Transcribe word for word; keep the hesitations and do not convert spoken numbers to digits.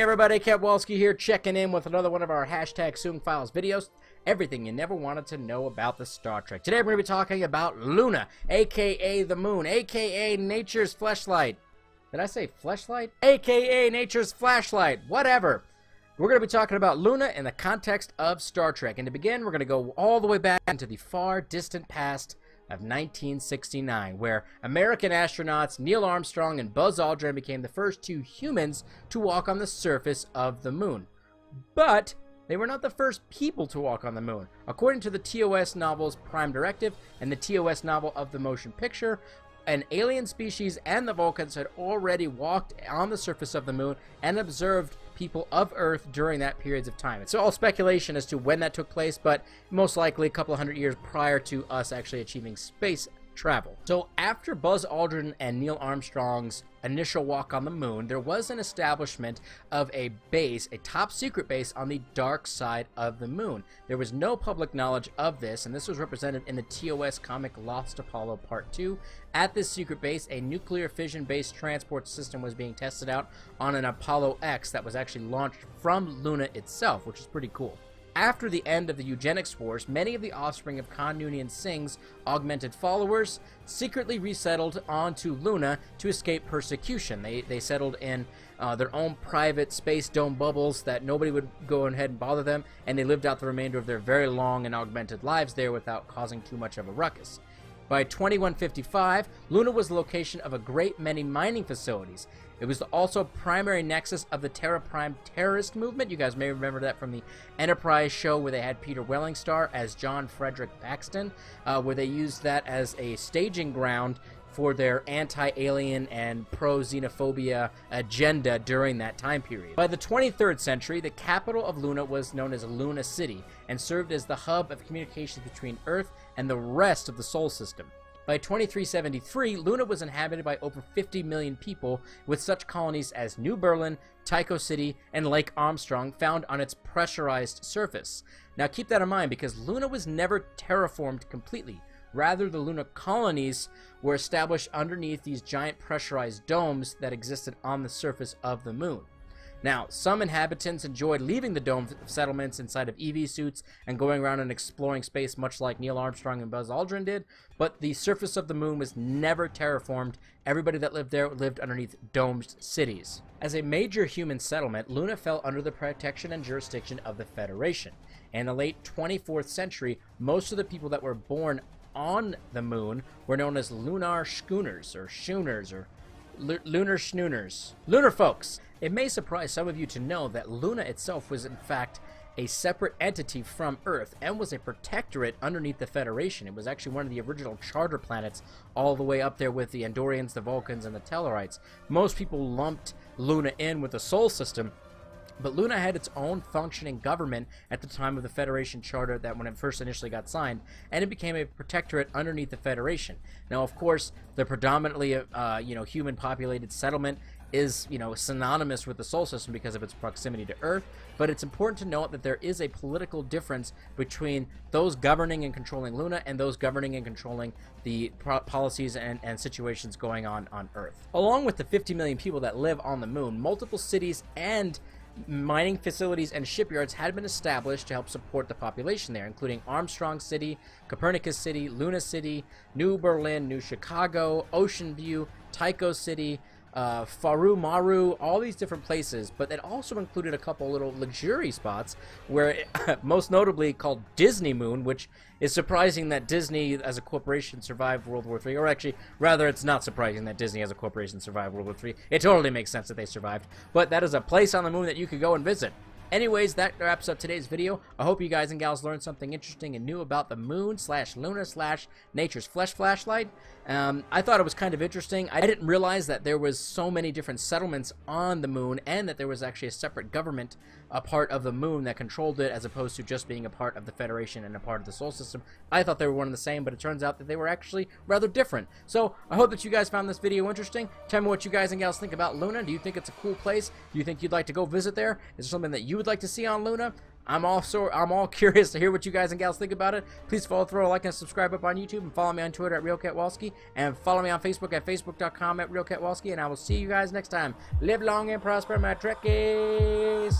Hey everybody, Ketwolski here, checking in with another one of our hashtag Soong Files videos. Everything you never wanted to know about the Star Trek. Today we're going to be talking about Luna, aka the moon, aka nature's fleshlight. Did I say fleshlight? aka nature's flashlight, whatever. We're going to be talking about Luna in the context of Star Trek. And to begin, we're going to go all the way back into the far distant past of nineteen sixty-nine, where American astronauts Neil Armstrong and Buzz Aldrin became the first two humans to walk on the surface of the moon. But they were not the first people to walk on the moon. According to the T O S novels Prime Directive and the T O S novel of the Motion Picture, an alien species and the Vulcans had already walked on the surface of the moon and observed people of Earth during that periods of time. It's all speculation as to when that took place, but most likely a couple of hundred years prior to us actually achieving space travel. So after Buzz Aldrin and Neil Armstrong's initial walk on the moon, there was an establishment of a base, a top secret base on the dark side of the moon. There was no public knowledge of this, and this was represented in the T O S comic Lost Apollo Part two. At this secret base, a nuclear fission-based transport system was being tested out on an Apollo X that was actually launched from Luna itself, which is pretty cool. After the end of the Eugenics Wars, many of the offspring of Khan Noonien Singh's augmented followers secretly resettled onto Luna to escape persecution. They, they settled in uh, their own private space dome bubbles that nobody would go ahead and bother them, and they lived out the remainder of their very long and augmented lives there without causing too much of a ruckus. By twenty-one fifty-five, Luna was the location of a great many mining facilities. It was also a primary nexus of the Terra Prime terrorist movement. You guys may remember that from the Enterprise show where they had Peter Wellingstar as John Frederick Paxton, uh, where they used that as a staging ground for their anti-alien and pro-xenophobia agenda during that time period. By the twenty-third century, the capital of Luna was known as Luna City and served as the hub of communications between Earth and the rest of the Sol System. By twenty-three seventy-three, Luna was inhabited by over fifty million people, with such colonies as New Berlin, Tycho City, and Lake Armstrong found on its pressurized surface. Now keep that in mind, because Luna was never terraformed completely. Rather, the lunar colonies were established underneath these giant pressurized domes that existed on the surface of the moon. Now, some inhabitants enjoyed leaving the dome settlements inside of E V suits and going around and exploring space, much like Neil Armstrong and Buzz Aldrin did, but the surface of the moon was never terraformed. Everybody that lived there lived underneath domed cities. As a major human settlement, Luna fell under the protection and jurisdiction of the Federation. In the late twenty-fourth century, most of the people that were born on the moon were known as lunar schooners or schooners or lunar schnooners, lunar folks. It may surprise some of you to know that Luna itself was in fact a separate entity from Earth and was a protectorate underneath the Federation. It was actually one of the original charter planets, all the way up there with the Andorians, the Vulcans, and the Tellarites. Most people lumped Luna in with the Sol System, but Luna had its own functioning government at the time of the Federation Charter that when it first initially got signed, and it became a protectorate underneath the Federation. Now, of course, the predominantly uh, you know, human-populated settlement is you know synonymous with the Sol System because of its proximity to Earth, but it's important to note that there is a political difference between those governing and controlling Luna and those governing and controlling the pro policies and, and situations going on on Earth. Along with the fifty million people that live on the moon, multiple cities and mining facilities and shipyards had been established to help support the population there, including Armstrong City, Copernicus City, Luna City, New Berlin, New Chicago, Ocean View, Tycho City, uh, Faru Maru, all these different places, but it also included a couple little luxury spots where it, most notably called Disney Moon, which is surprising that Disney as a corporation survived World War Three, or actually rather it's not surprising that Disney as a corporation survived World War Three. It totally makes sense that they survived, but that is a place on the moon that you could go and visit. Anyways, that wraps up today's video. I hope you guys and gals learned something interesting and new about the moon slash Luna slash nature's flesh flashlight. Um, I thought it was kind of interesting. I didn't realize that there was so many different settlements on the moon and that there was actually a separate government, a part of the moon that controlled it as opposed to just being a part of the Federation and a part of the Sol System. I thought they were one and the same, but it turns out that they were actually rather different. So I hope that you guys found this video interesting. Tell me what you guys and gals think about Luna. Do you think it's a cool place? Do you think you'd like to go visit there? Is there something that you would like to see on Luna? I'm also I'm all curious to hear what you guys and gals think about it. Please follow, throw a like, and subscribe up on YouTube, and follow me on Twitter at Real Ketwolski, and follow me on Facebook at facebook dot com at Real Ketwolski, and I will see you guys next time. Live long and prosper, my Trekkies.